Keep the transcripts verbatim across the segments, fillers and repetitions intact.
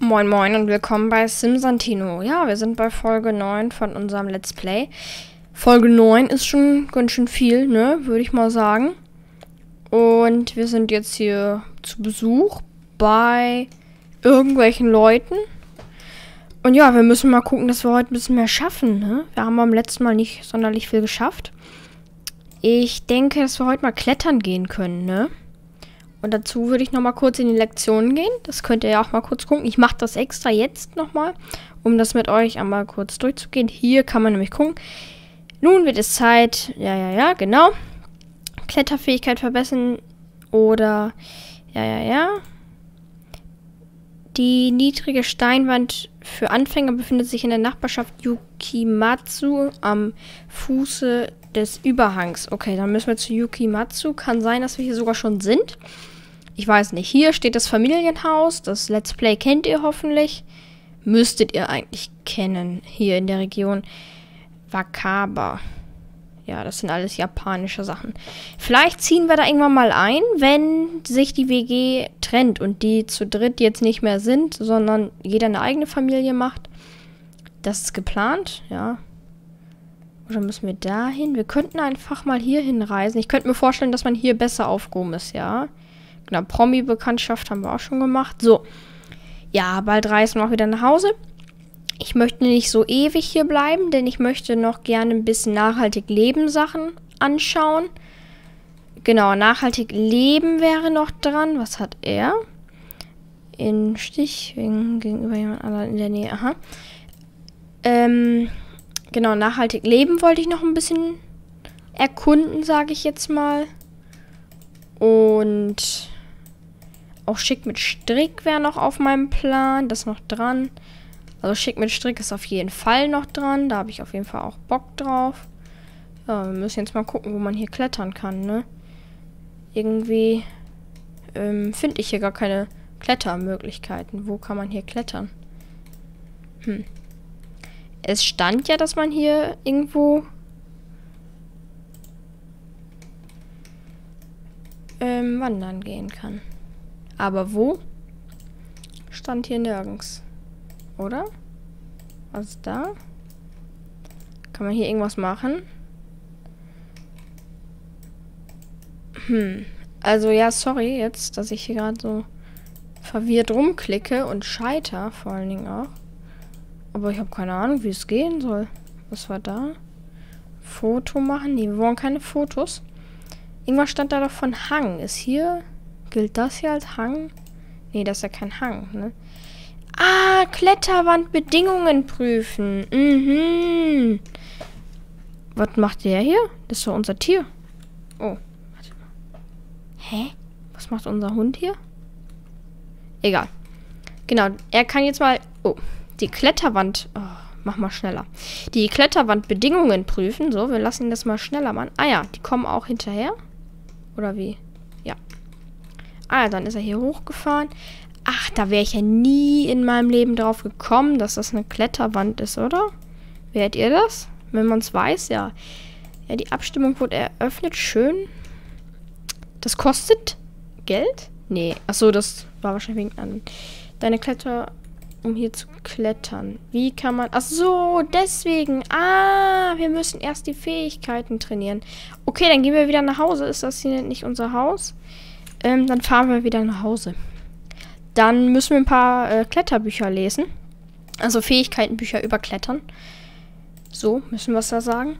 Moin moin und willkommen bei SimSantino. Ja, wir sind bei Folge neun von unserem Let's Play. Folge neun ist schon ganz schön viel, ne, würde ich mal sagen. Und wir sind jetzt hier zu Besuch bei irgendwelchen Leuten. Und ja, wir müssen mal gucken, dass wir heute ein bisschen mehr schaffen, ne. Wir haben beim letzten Mal nicht sonderlich viel geschafft. Ich denke, dass wir heute mal klettern gehen können, ne. Und dazu würde ich nochmal kurz in die Lektionen gehen. Das könnt ihr ja auch mal kurz gucken. Ich mache das extra jetzt nochmal, um das mit euch einmal kurz durchzugehen. Hier kann man nämlich gucken. Nun wird es Zeit, ja, ja, ja, genau. Kletterfähigkeit verbessern oder, ja, ja, ja. Die niedrige Steinwand für Anfänger befindet sich in der Nachbarschaft Yukimatsu am Fuße des Überhangs. Okay, dann müssen wir zu Yukimatsu. Kann sein, dass wir hier sogar schon sind. Ich weiß nicht. Hier steht das Familienhaus. Das Let's Play kennt ihr hoffentlich. Müsstet ihr eigentlich kennen. Hier in der Region Wakaba. Ja, das sind alles japanische Sachen. Vielleicht ziehen wir da irgendwann mal ein, wenn sich die W G trennt und die zu dritt jetzt nicht mehr sind, sondern jeder eine eigene Familie macht. Das ist geplant, ja. Oder müssen wir da hin? Wir könnten einfach mal hier hinreisen. Ich könnte mir vorstellen, dass man hier besser aufgehoben ist, ja. Genau, Promi-Bekanntschaft haben wir auch schon gemacht. So. Ja, bald reisen wir auch wieder nach Hause. Ich möchte nicht so ewig hier bleiben, denn ich möchte noch gerne ein bisschen nachhaltig leben Sachen anschauen. Genau, nachhaltig leben wäre noch dran. Was hat er? In Stich gegenüber jemand anderem in der Nähe. Aha. Ähm... Genau, nachhaltig leben wollte ich noch ein bisschen erkunden, sage ich jetzt mal. Und auch schick mit Strick wäre noch auf meinem Plan. Das ist noch dran. Also schick mit Strick ist auf jeden Fall noch dran. Da habe ich auf jeden Fall auch Bock drauf. Ja, wir müssen jetzt mal gucken, wo man hier klettern kann, ne? Irgendwie ähm, finde ich hier gar keine Klettermöglichkeiten. Wo kann man hier klettern? Hm. Es stand ja, dass man hier irgendwo ähm, wandern gehen kann. Aber wo? Stand hier nirgends. Oder? Was ist da? Kann man hier irgendwas machen? Hm. Also ja, sorry jetzt, dass ich hier gerade so verwirrt rumklicke und scheiter vor allen Dingen auch. Aber ich habe keine Ahnung, wie es gehen soll. Was war da? Foto machen? Nee, wir wollen keine Fotos. Irgendwas stand da doch von Hang. Ist hier... Gilt das hier als Hang? Nee, das ist ja kein Hang, ne? Ah, Kletterwand Bedingungen prüfen. Mhm. Was macht der hier? Das ist doch unser Tier. Oh, warte mal. Hä? Was macht unser Hund hier? Egal. Genau, er kann jetzt mal... Oh. Die Kletterwand... Oh, mach mal schneller. Die Kletterwand-Bedingungen prüfen. So, wir lassen das mal schneller machen. Ah ja, die kommen auch hinterher. Oder wie? Ja. Ah ja, dann ist er hier hochgefahren. Ach, da wäre ich ja nie in meinem Leben drauf gekommen, dass das eine Kletterwand ist, oder? Wärt ihr das? Wenn man es weiß, ja. Ja, die Abstimmung wurde eröffnet. Schön. Das kostet Geld? Nee. Achso, das war wahrscheinlich wegen an. Deine Kletter... Um hier zu klettern. Wie kann man... Ach so, deswegen. Ah, wir müssen erst die Fähigkeiten trainieren. Okay, dann gehen wir wieder nach Hause. Ist das hier nicht unser Haus? Ähm, dann fahren wir wieder nach Hause. Dann müssen wir ein paar äh, Kletterbücher lesen. Also Fähigkeitenbücher über Klettern. So, müssen wir es da sagen.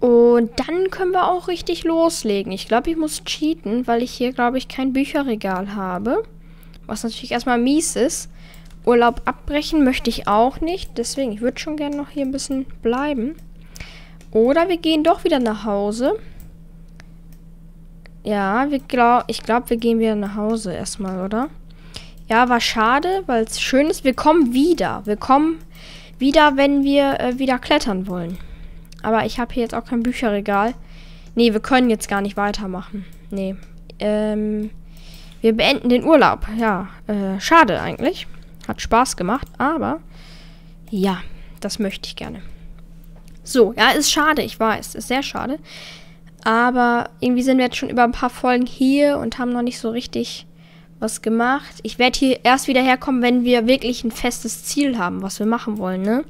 Und dann können wir auch richtig loslegen. Ich glaube, ich muss cheaten, weil ich hier, glaube ich, kein Bücherregal habe. Was natürlich erstmal mies ist. Urlaub abbrechen möchte ich auch nicht. Deswegen, ich würde schon gerne noch hier ein bisschen bleiben. Oder wir gehen doch wieder nach Hause. Ja, wir glaub, ich glaube, wir gehen wieder nach Hause erstmal, oder? Ja, war schade, weil es schön ist. Wir kommen wieder. Wir kommen wieder, wenn wir äh, wieder klettern wollen. Aber ich habe hier jetzt auch kein Bücherregal. Nee, wir können jetzt gar nicht weitermachen. Nee. Ähm, wir beenden den Urlaub. Ja, äh, schade eigentlich. Hat Spaß gemacht, aber ja, das möchte ich gerne. So, ja, ist schade, ich weiß, ist sehr schade. Aber irgendwie sind wir jetzt schon über ein paar Folgen hier und haben noch nicht so richtig was gemacht. Ich werde hier erst wieder herkommen, wenn wir wirklich ein festes Ziel haben, was wir machen wollen, ne?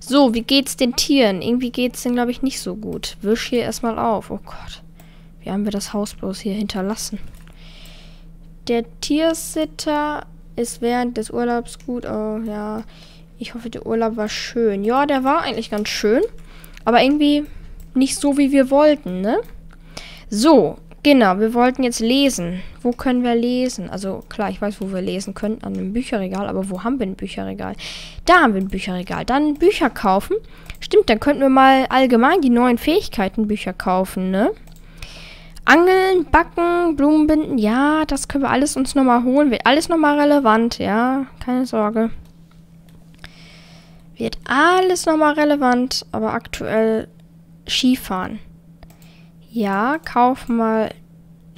So, wie geht's den Tieren? Irgendwie geht's denen, glaube ich, nicht so gut. Wisch hier erstmal auf. Oh Gott. Wie haben wir das Haus bloß hier hinterlassen? Der Tiersitter ist während des Urlaubs gut. Oh, ja. Ich hoffe, der Urlaub war schön. Ja, der war eigentlich ganz schön. Aber irgendwie nicht so, wie wir wollten, ne? So, genau. Wir wollten jetzt lesen. Wo können wir lesen? Also, klar, ich weiß, wo wir lesen können. An einem Bücherregal. Aber wo haben wir ein Bücherregal? Da haben wir ein Bücherregal. Dann Bücher kaufen. Stimmt, dann könnten wir mal allgemein die neuen Fähigkeiten Bücher kaufen, ne? Angeln, Backen, Blumenbinden, ja, das können wir alles uns nochmal holen. Wird alles nochmal relevant, ja, keine Sorge. Wird alles nochmal relevant, aber aktuell Skifahren. Ja, kauf mal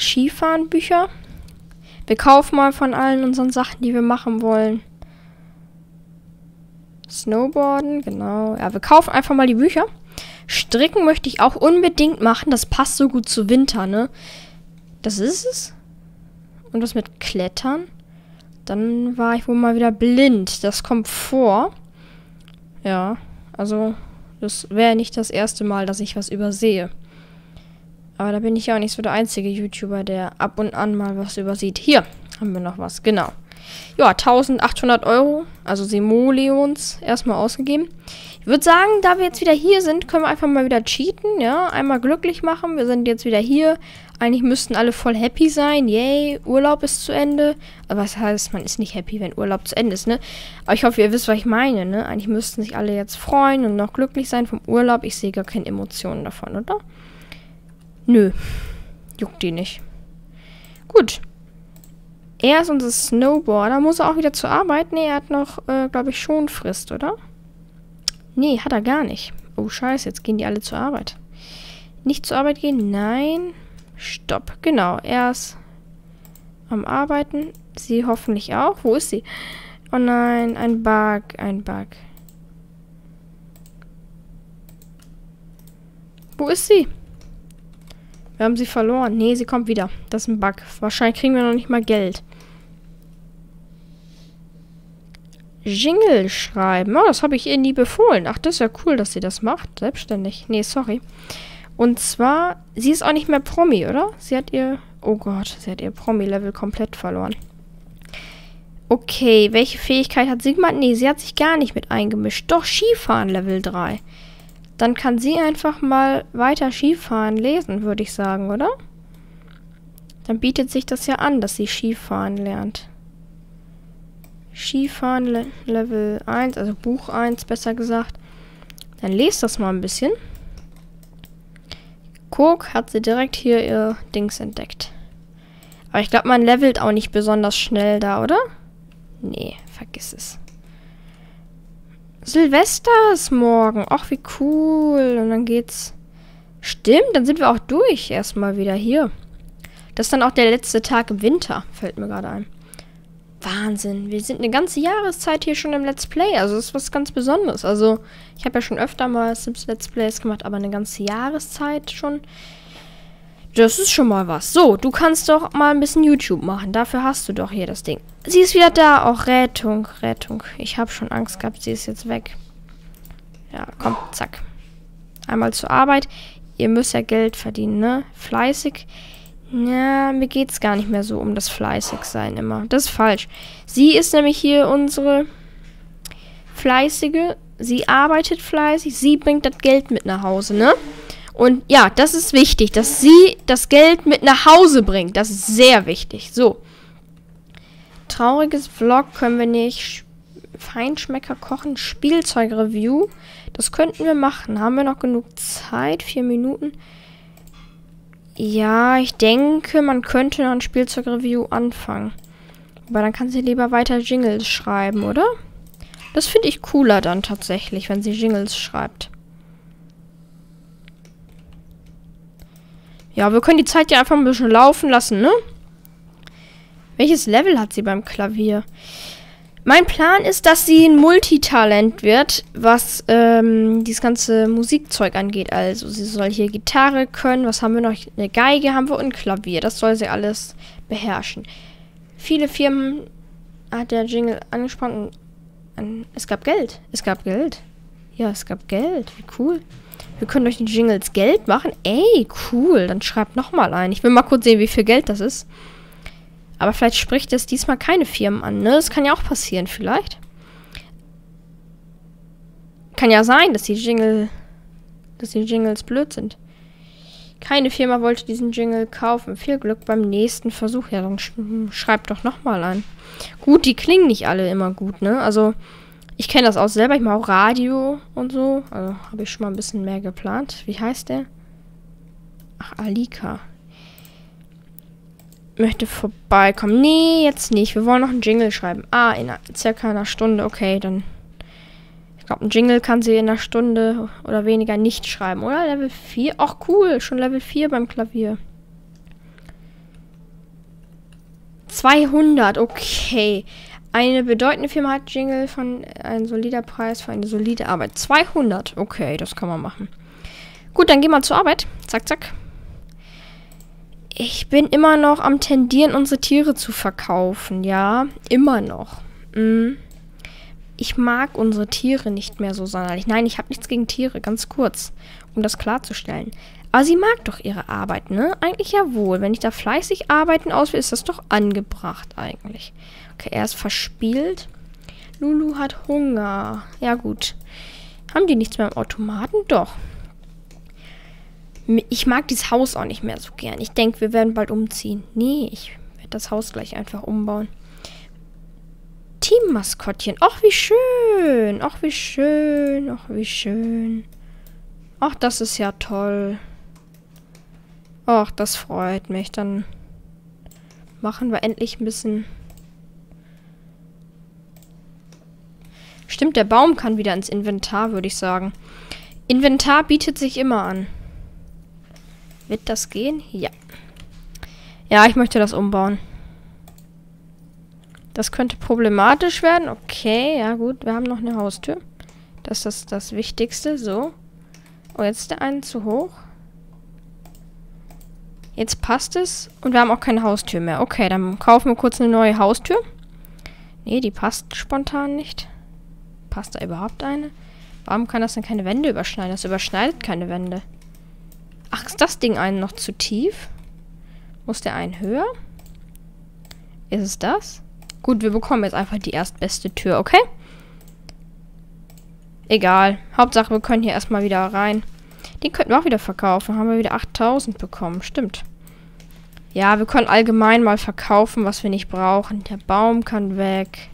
Skifahren-Bücher. Wir kaufen mal von allen unseren Sachen, die wir machen wollen. Snowboarden, genau. Ja, wir kaufen einfach mal die Bücher. Stricken möchte ich auch unbedingt machen. Das passt so gut zu Winter, ne? Das ist es. Und was mit Klettern? Dann war ich wohl mal wieder blind. Das kommt vor. Ja, also das wäre nicht das erste Mal, dass ich was übersehe. Aber da bin ich ja auch nicht so der einzige YouTuber, der ab und an mal was übersieht. Hier haben wir noch was, genau. Ja, eintausendachthundert Euro, also Simoleons, erstmal ausgegeben. Ich würde sagen, da wir jetzt wieder hier sind, können wir einfach mal wieder cheaten, ja. Einmal glücklich machen, wir sind jetzt wieder hier. Eigentlich müssten alle voll happy sein, yay, Urlaub ist zu Ende. Aber was heißt, man ist nicht happy, wenn Urlaub zu Ende ist, ne? Aber ich hoffe, ihr wisst, was ich meine, ne? Eigentlich müssten sich alle jetzt freuen und noch glücklich sein vom Urlaub. Ich sehe gar keine Emotionen davon, oder? Nö, juckt die nicht. Gut. Er ist unser Snowboarder. Muss er auch wieder zur Arbeit? Ne, er hat noch, äh, glaube ich, Schonfrist, oder? Ne, hat er gar nicht. Oh, scheiße, jetzt gehen die alle zur Arbeit. Nicht zur Arbeit gehen? Nein. Stopp. Genau, er ist am Arbeiten. Sie hoffentlich auch. Wo ist sie? Oh nein, ein Bug, ein Bug. Wo ist sie? Wir haben sie verloren. Ne, sie kommt wieder. Das ist ein Bug. Wahrscheinlich kriegen wir noch nicht mal Geld. Jingle schreiben. Oh, das habe ich ihr nie befohlen. Ach, das ist ja cool, dass sie das macht. Selbstständig. Nee, sorry. Und zwar, sie ist auch nicht mehr Promi, oder? Sie hat ihr... Oh Gott, sie hat ihr Promi-Level komplett verloren. Okay, welche Fähigkeit hat sie gemacht? Nee, sie hat sich gar nicht mit eingemischt. Doch, Skifahren Level drei. Dann kann sie einfach mal weiter Skifahren lesen, würde ich sagen, oder? Dann bietet sich das ja an, dass sie Skifahren lernt. Skifahren Le- Level eins, also Buch eins besser gesagt. Dann lest das mal ein bisschen. Guck, hat sie direkt hier ihr Dings entdeckt. Aber ich glaube, man levelt auch nicht besonders schnell da, oder? Nee, vergiss es. Silvester ist morgen. Ach, wie cool. Und dann geht's... Stimmt, dann sind wir auch durch erstmal wieder hier. Das ist dann auch der letzte Tag im Winter, fällt mir gerade ein. Wahnsinn, wir sind eine ganze Jahreszeit hier schon im Let's Play. Also das ist was ganz Besonderes. Also ich habe ja schon öfter mal Sims Let's Plays gemacht, aber eine ganze Jahreszeit schon. Das ist schon mal was. So, du kannst doch mal ein bisschen YouTube machen. Dafür hast du doch hier das Ding. Sie ist wieder da. Auch Rettung, Rettung. Ich habe schon Angst gehabt, sie ist jetzt weg. Ja, komm, zack. Einmal zur Arbeit. Ihr müsst ja Geld verdienen, ne? Fleißig. Ja, mir geht's gar nicht mehr so um das Fleißigsein immer. Das ist falsch. Sie ist nämlich hier unsere Fleißige. Sie arbeitet fleißig. Sie bringt das Geld mit nach Hause, ne? Und ja, das ist wichtig, dass sie das Geld mit nach Hause bringt. Das ist sehr wichtig. So. Trauriges Vlog können wir nicht. Feinschmecker kochen. Spielzeugreview. Das könnten wir machen. Haben wir noch genug Zeit? Vier Minuten. Ja, ich denke, man könnte noch ein Spielzeugreview anfangen. Aber dann kann sie lieber weiter Jingles schreiben, oder? Das finde ich cooler dann tatsächlich, wenn sie Jingles schreibt. Ja, wir können die Zeit ja einfach ein bisschen laufen lassen, ne? Welches Level hat sie beim Klavier? Mein Plan ist, dass sie ein Multitalent wird, was ähm, dieses ganze Musikzeug angeht. Also sie soll hier Gitarre können, was haben wir noch? Eine Geige haben wir und ein Klavier. Das soll sie alles beherrschen. Viele Firmen hat der Jingle angesprochen. An, es gab Geld. Es gab Geld. Ja, es gab Geld. Wie cool. Wir können durch die Jingles Geld machen. Ey, cool. Dann schreibt nochmal ein. Ich will mal kurz sehen, wie viel Geld das ist. Aber vielleicht spricht das diesmal keine Firmen an, ne? Das kann ja auch passieren, vielleicht. Kann ja sein, dass die Jingle, dass die Jingles blöd sind. Keine Firma wollte diesen Jingle kaufen. Viel Glück beim nächsten Versuch. Ja, dann sch schreibt doch nochmal an. Gut, die klingen nicht alle immer gut, ne? Also, ich kenne das auch selber. Ich mache auch Radio und so. Also, habe ich schon mal ein bisschen mehr geplant. Wie heißt der? Ach, Alika. Möchte vorbeikommen. Nee, jetzt nicht. Wir wollen noch einen Jingle schreiben. Ah, in circa einer Stunde. Okay, dann... Ich glaube, ein Jingle kann sie in einer Stunde oder weniger nicht schreiben, oder? Level vier? Ach, cool. Schon Level vier beim Klavier. zweihundert, okay. Eine bedeutende Firma hat Jingle von einem solider Preis für eine solide Arbeit. zweihundert, okay, das kann man machen. Gut, dann gehen wir zur Arbeit. Zack, zack. Ich bin immer noch am tendieren, unsere Tiere zu verkaufen. Ja, immer noch. Mhm. Ich mag unsere Tiere nicht mehr so sonderlich. Nein, ich habe nichts gegen Tiere, ganz kurz, um das klarzustellen. Aber sie mag doch ihre Arbeit, ne? Eigentlich ja wohl. Wenn ich da fleißig arbeiten auswähle, ist das doch angebracht eigentlich. Okay, er ist verspielt. Lulu hat Hunger. Ja gut. Haben die nichts mehr im Automaten? Doch. Ich mag dieses Haus auch nicht mehr so gern. Ich denke, wir werden bald umziehen. Nee, ich werde das Haus gleich einfach umbauen. Teammaskottchen. Ach, wie schön. Ach, wie schön. Ach, wie schön. Ach, das ist ja toll. Ach, das freut mich. Dann machen wir endlich ein bisschen... Stimmt, der Baum kann wieder ins Inventar, würde ich sagen. Inventar bietet sich immer an. Wird das gehen? Ja. Ja, ich möchte das umbauen. Das könnte problematisch werden. Okay, ja gut. Wir haben noch eine Haustür. Das ist das Wichtigste. So. Oh, jetzt der einen zu hoch. Jetzt passt es. Und wir haben auch keine Haustür mehr. Okay, dann kaufen wir kurz eine neue Haustür. Nee, die passt spontan nicht. Passt da überhaupt eine? Warum kann das denn keine Wände überschneiden? Das überschneidet keine Wände. Ach, ist das Ding einen noch zu tief? Muss der einen höher? Ist es das? Gut, wir bekommen jetzt einfach die erstbeste Tür, okay? Egal. Hauptsache, wir können hier erstmal wieder rein. Den könnten wir auch wieder verkaufen. Haben wir wieder achttausend bekommen. Stimmt. Ja, wir können allgemein mal verkaufen, was wir nicht brauchen. Der Baum kann weg.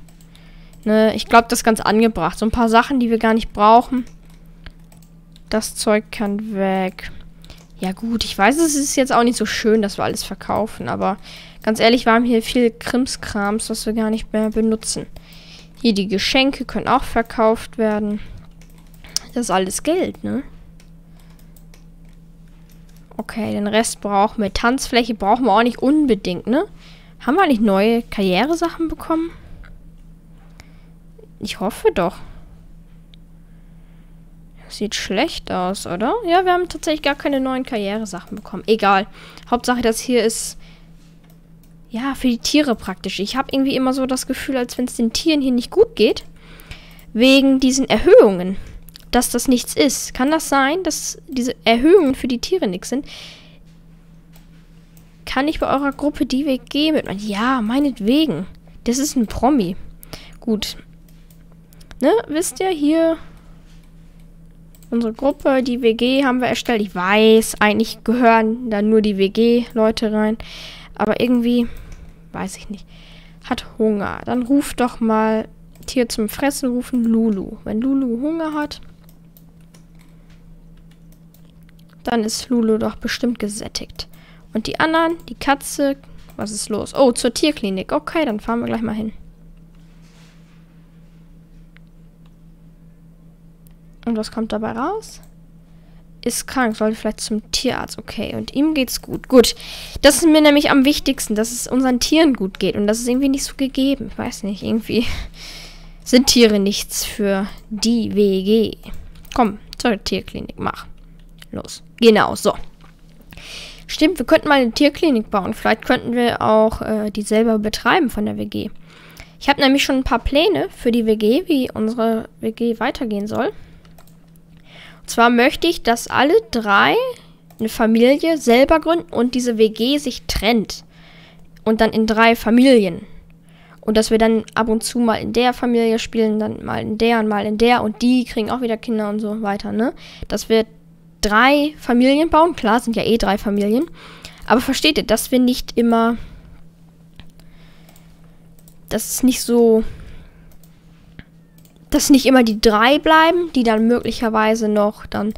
Ne, ich glaube, das ist ganz angebracht. So ein paar Sachen, die wir gar nicht brauchen. Das Zeug kann weg. Ja gut, ich weiß, es ist jetzt auch nicht so schön, dass wir alles verkaufen, aber ganz ehrlich, wir haben hier viel Krimskrams, was wir gar nicht mehr benutzen. Hier die Geschenke können auch verkauft werden. Das ist alles Geld, ne? Okay, den Rest brauchen wir. Tanzfläche brauchen wir auch nicht unbedingt, ne? Haben wir eigentlich neue Karrieresachen bekommen? Ich hoffe doch. Sieht schlecht aus, oder? Ja, wir haben tatsächlich gar keine neuen Karrieresachen bekommen. Egal. Hauptsache, das hier ist... Ja, für die Tiere praktisch. Ich habe irgendwie immer so das Gefühl, als wenn es den Tieren hier nicht gut geht. Wegen diesen Erhöhungen. Dass das nichts ist. Kann das sein, dass diese Erhöhungen für die Tiere nichts sind? Kann ich bei eurer Gruppe die W G mitmachen? Ja, meinetwegen. Das ist ein Promi. Gut. Ne, wisst ihr, hier... Unsere Gruppe, die W G, haben wir erstellt. Ich weiß, eigentlich gehören da nur die W G-Leute rein. Aber irgendwie, weiß ich nicht, hat Hunger. Dann ruf doch mal Tier zum Fressen, rufen Lulu. Wenn Lulu Hunger hat, dann ist Lulu doch bestimmt gesättigt. Und die anderen, die Katze, was ist los? Oh, zur Tierklinik. Okay, dann fahren wir gleich mal hin. Und was kommt dabei raus? Ist krank, sollte vielleicht zum Tierarzt. Okay, und ihm geht's gut. Gut, das ist mir nämlich am wichtigsten, dass es unseren Tieren gut geht. Und das ist irgendwie nicht so gegeben. Ich weiß nicht, irgendwie sind Tiere nichts für die W G. Komm, zur Tierklinik, mach. Los, genau, so. Stimmt, wir könnten mal eine Tierklinik bauen. Vielleicht könnten wir auch äh, die selber betreiben von der W G. Ich habe nämlich schon ein paar Pläne für die W G, wie unsere W G weitergehen soll. Und zwar möchte ich, dass alle drei eine Familie selber gründen und diese W G sich trennt. Und dann in drei Familien. Und dass wir dann ab und zu mal in der Familie spielen, dann mal in der und mal in der. Und die kriegen auch wieder Kinder und so weiter, ne? Dass wir drei Familien bauen. Klar, sind ja eh drei Familien. Aber versteht ihr, dass wir nicht immer... Dass es nicht so... Dass nicht immer die drei bleiben, die dann möglicherweise noch dann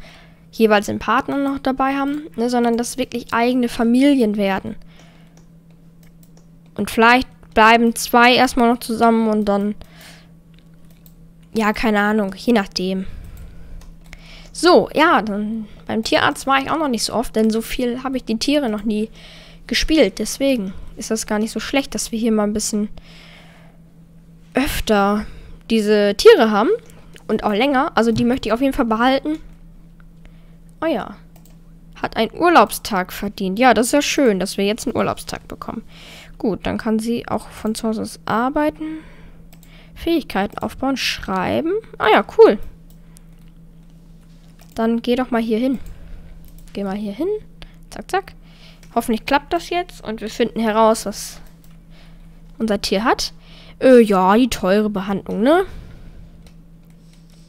jeweils einen Partner noch dabei haben, ne? Sondern dass wirklich eigene Familien werden. Und vielleicht bleiben zwei erstmal noch zusammen und dann... Ja, keine Ahnung. Je nachdem. So, ja, dann beim Tierarzt war ich auch noch nicht so oft, denn so viel habe ich die Tiere noch nie gespielt. Deswegen ist das gar nicht so schlecht, dass wir hier mal ein bisschen öfter diese Tiere haben. Und auch länger. Also die möchte ich auf jeden Fall behalten. Oh ja. Hat einen Urlaubstag verdient. Ja, das ist ja schön, dass wir jetzt einen Urlaubstag bekommen. Gut, dann kann sie auch von zu Hause aus arbeiten. Fähigkeiten aufbauen, schreiben. Ah ja, cool. Dann geh doch mal hier hin. Geh mal hier hin. Zack, zack. Hoffentlich klappt das jetzt. Und wir finden heraus, was unser Tier hat. Äh, ja, die teure Behandlung, ne?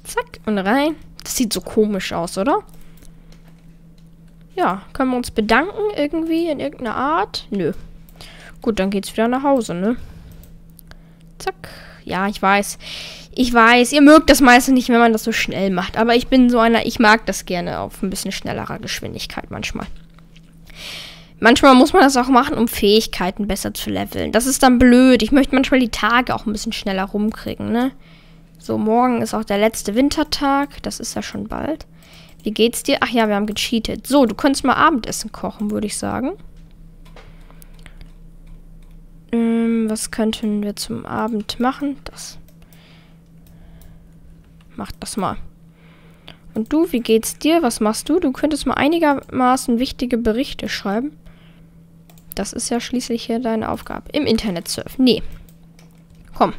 Zack, und rein. Das sieht so komisch aus, oder? Ja, können wir uns bedanken irgendwie in irgendeiner Art? Nö. Gut, dann geht's wieder nach Hause, ne? Zack. Ja, ich weiß. Ich weiß, ihr mögt das meistens nicht, wenn man das so schnell macht. Aber ich bin so einer, ich mag das gerne auf ein bisschen schnellerer Geschwindigkeit manchmal. Manchmal muss man das auch machen, um Fähigkeiten besser zu leveln. Das ist dann blöd. Ich möchte manchmal die Tage auch ein bisschen schneller rumkriegen, ne? So, morgen ist auch der letzte Wintertag. Das ist ja schon bald. Wie geht's dir? Ach ja, wir haben gecheatet. So, du könntest mal Abendessen kochen, würde ich sagen. Was könnten wir zum Abend machen? Das. Mach das mal. Und du, wie geht's dir? Was machst du? Du könntest mal einigermaßen wichtige Berichte schreiben. Das ist ja schließlich hier deine Aufgabe. Im Internet surfen. Nee. Komm.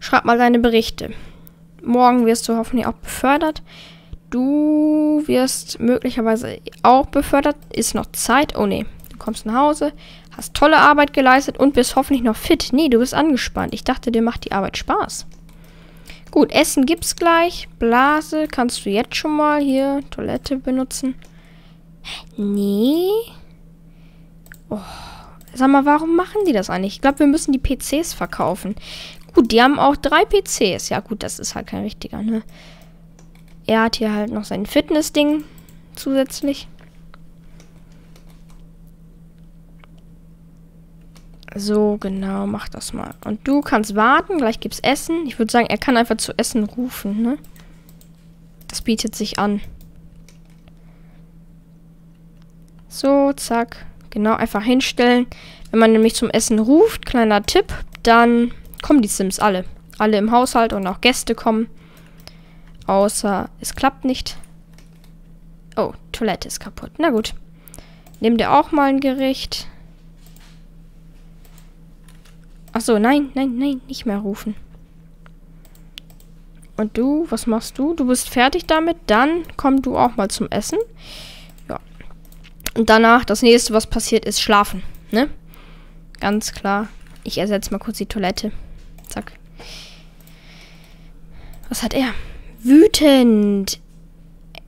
Schreib mal deine Berichte. Morgen wirst du hoffentlich auch befördert. Du wirst möglicherweise auch befördert. Ist noch Zeit? Oh nee. Du kommst nach Hause, hast tolle Arbeit geleistet und bist hoffentlich noch fit. Nee, du bist angespannt. Ich dachte, dir macht die Arbeit Spaß. Gut, Essen gibt's gleich. Blase kannst du jetzt schon mal hier Toilette benutzen. Nee. Oh. Sag mal, warum machen die das eigentlich? Ich glaube, wir müssen die P Cs verkaufen. Gut, die haben auch drei P Cs. Ja gut, das ist halt kein richtiger, ne? Er hat hier halt noch sein Fitness-Ding zusätzlich. So, genau, mach das mal. Und du kannst warten, gleich gibt's Essen. Ich würde sagen, er kann einfach zu Essen rufen, ne? Das bietet sich an. So, zack. Genau, einfach hinstellen. Wenn man nämlich zum Essen ruft, kleiner Tipp, dann kommen die Sims alle. Alle im Haushalt und auch Gäste kommen. Außer, es klappt nicht. Oh, Toilette ist kaputt. Na gut. Nimm dir auch mal ein Gericht. Achso, nein, nein, nein, nicht mehr rufen. Und du, was machst du? Du bist fertig damit, dann komm du auch mal zum Essen. Ja. Und danach, das nächste, was passiert, ist schlafen, ne? Ganz klar. Ich ersetze mal kurz die Toilette. Zack. Was hat er? Wütend.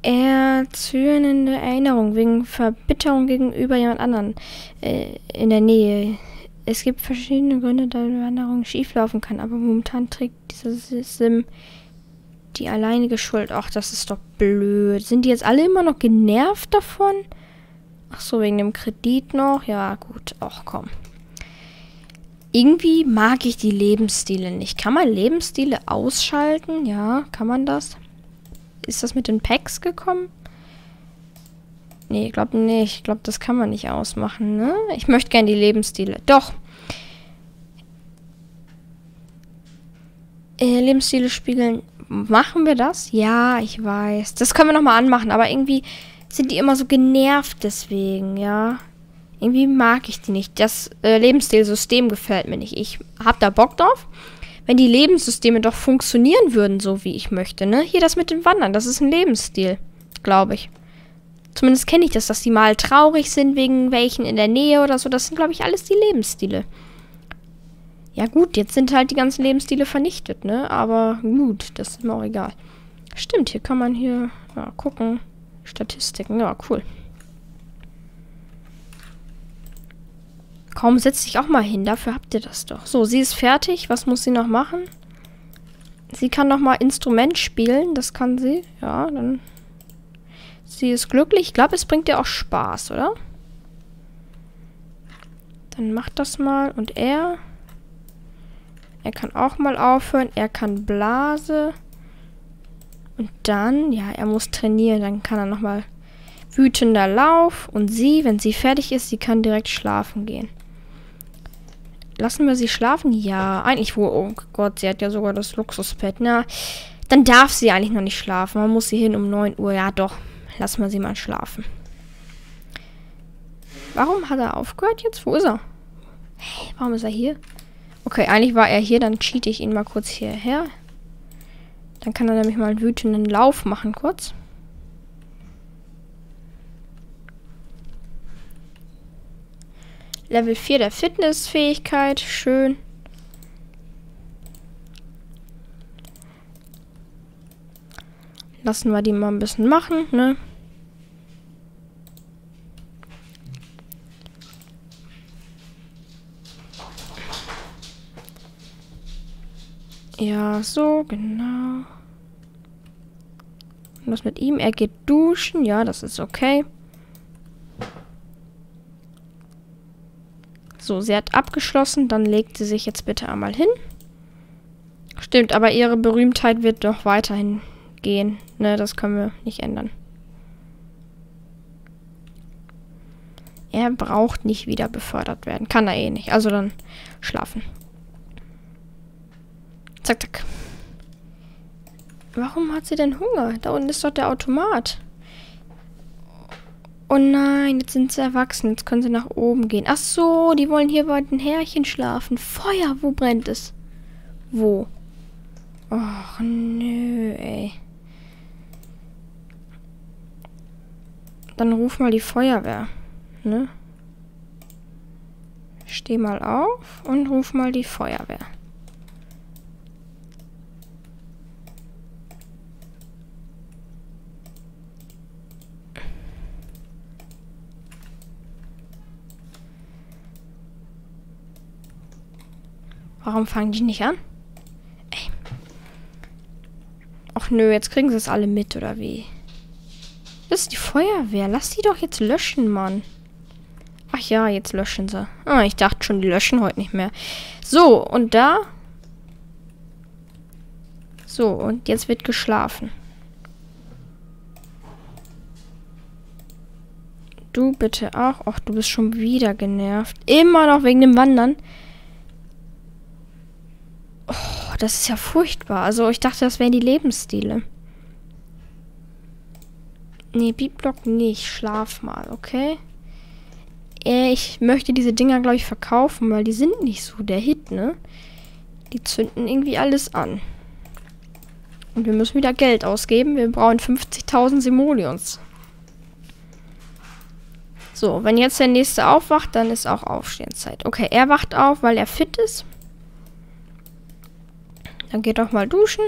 Erzürnende Erinnerung wegen Verbitterung gegenüber jemand anderen äh, in der Nähe. Es gibt verschiedene Gründe, da eine Wanderung schieflaufen kann, aber momentan trägt dieser Sim die alleinige Schuld. Ach, das ist doch blöd. Sind die jetzt alle immer noch genervt davon? Ach so, wegen dem Kredit noch? Ja, gut. Ach, komm. Irgendwie mag ich die Lebensstile nicht. Kann man Lebensstile ausschalten? Ja, kann man das? Ist das mit den Packs gekommen? Nee, ich glaube nicht. Ich glaube, das kann man nicht ausmachen, ne? Ich möchte gerne die Lebensstile. Doch. Äh, Lebensstile spiegeln. Machen wir das? Ja, ich weiß. Das können wir nochmal anmachen, aber irgendwie sind die immer so genervt deswegen, ja. Irgendwie mag ich die nicht. Das äh, Lebensstilsystem gefällt mir nicht. Ich hab da Bock drauf. Wenn die Lebenssysteme doch funktionieren würden, so wie ich möchte, ne? Hier das mit dem Wandern, das ist ein Lebensstil, glaube ich. Zumindest kenne ich das, dass die mal traurig sind wegen welchen in der Nähe oder so. Das sind, glaube ich, alles die Lebensstile. Ja gut, jetzt sind halt die ganzen Lebensstile vernichtet, ne? Aber gut, das ist mir auch egal. Stimmt, hier kann man hier ja, gucken. Statistiken, ja, cool. Komm, setz dich auch mal hin. Dafür habt ihr das doch. So, sie ist fertig. Was muss sie noch machen? Sie kann noch mal Instrument spielen. Das kann sie. Ja, dann... Sie ist glücklich. Ich glaube, es bringt dir auch Spaß, oder? Dann macht das mal. Und er? Er kann auch mal aufhören. Er kann Blase. Und dann? Ja, er muss trainieren. Dann kann er noch mal wütender Lauf. Und sie, wenn sie fertig ist, sie kann direkt schlafen gehen. Lassen wir sie schlafen? Ja, eigentlich wohl. Oh Gott, sie hat ja sogar das Luxusbett. Na, dann darf sie eigentlich noch nicht schlafen. Man muss sie hin um neun Uhr. Ja, doch. Lassen wir sie mal schlafen. Warum hat er aufgehört jetzt? Wo ist er? Hey, warum ist er hier? Okay, eigentlich war er hier. Dann cheate ich ihn mal kurz hierher. Dann kann er nämlich mal einen wütenden Lauf machen kurz. Level vier der Fitnessfähigkeit. Schön. Lassen wir die mal ein bisschen machen, ne? Ja, so, genau. Und was mit ihm? Er geht duschen. Ja, das ist okay. So, sie hat abgeschlossen. Dann legt sie sich jetzt bitte einmal hin. Stimmt, aber ihre Berühmtheit wird doch weiterhin gehen. Ne, das können wir nicht ändern. Er braucht nicht wieder befördert werden. Kann er eh nicht. Also dann schlafen. Zack, zack. Warum hat sie denn Hunger? Da unten ist doch der Automat. Oh nein, jetzt sind sie erwachsen. Jetzt können sie nach oben gehen. Ach so, die wollen hier bei den Herrchen schlafen. Feuer, wo brennt es? Wo? Och, nö, ey. Dann ruf mal die Feuerwehr, ne? Steh mal auf und ruf mal die Feuerwehr. Warum fangen die nicht an? Ey. Ach nö, jetzt kriegen sie es alle mit, oder wie? Das ist die Feuerwehr. Lass die doch jetzt löschen, Mann. Ach ja, jetzt löschen sie. Ah, ich dachte schon, die löschen heute nicht mehr. So, und da? So, und jetzt wird geschlafen. Du bitte auch. Ach, du bist schon wieder genervt. Immer noch wegen dem Wandern. Oh, das ist ja furchtbar. Also, ich dachte, das wären die Lebensstile. Nee, Biblock nicht. Schlaf mal, okay? Äh, ich möchte diese Dinger, glaube ich, verkaufen, weil die sind nicht so der Hit, ne? Die zünden irgendwie alles an. Und wir müssen wieder Geld ausgeben. Wir brauchen fünfzigtausend Simoleons. So, wenn jetzt der nächste aufwacht, dann ist auch Aufstehenszeit. Okay, er wacht auf, weil er fit ist. Dann geht doch mal duschen.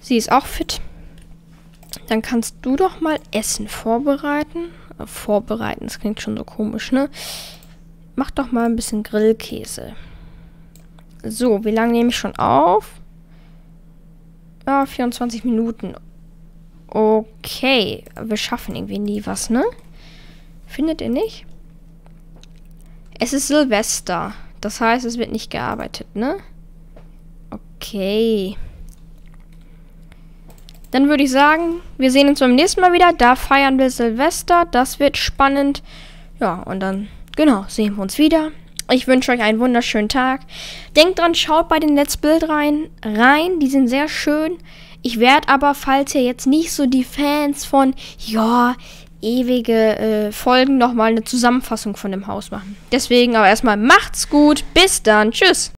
Sie ist auch fit. Dann kannst du doch mal Essen vorbereiten. Äh, vorbereiten, das klingt schon so komisch, ne? Mach doch mal ein bisschen Grillkäse. So, wie lange nehme ich schon auf? Ah, vierundzwanzig Minuten. Okay, wir schaffen irgendwie nie was, ne? Findet ihr nicht? Es ist Silvester. Das heißt, es wird nicht gearbeitet, ne? Okay. Dann würde ich sagen, wir sehen uns beim nächsten Mal wieder. Da feiern wir Silvester. Das wird spannend. Ja, und dann, genau, sehen wir uns wieder. Ich wünsche euch einen wunderschönen Tag. Denkt dran, schaut bei den Let's Play rein, rein. Die sind sehr schön. Ich werde aber, falls ihr jetzt nicht so die Fans von, ja, ewige äh, Folgen, nochmal eine Zusammenfassung von dem Haus machen. Deswegen aber erstmal macht's gut. Bis dann. Tschüss.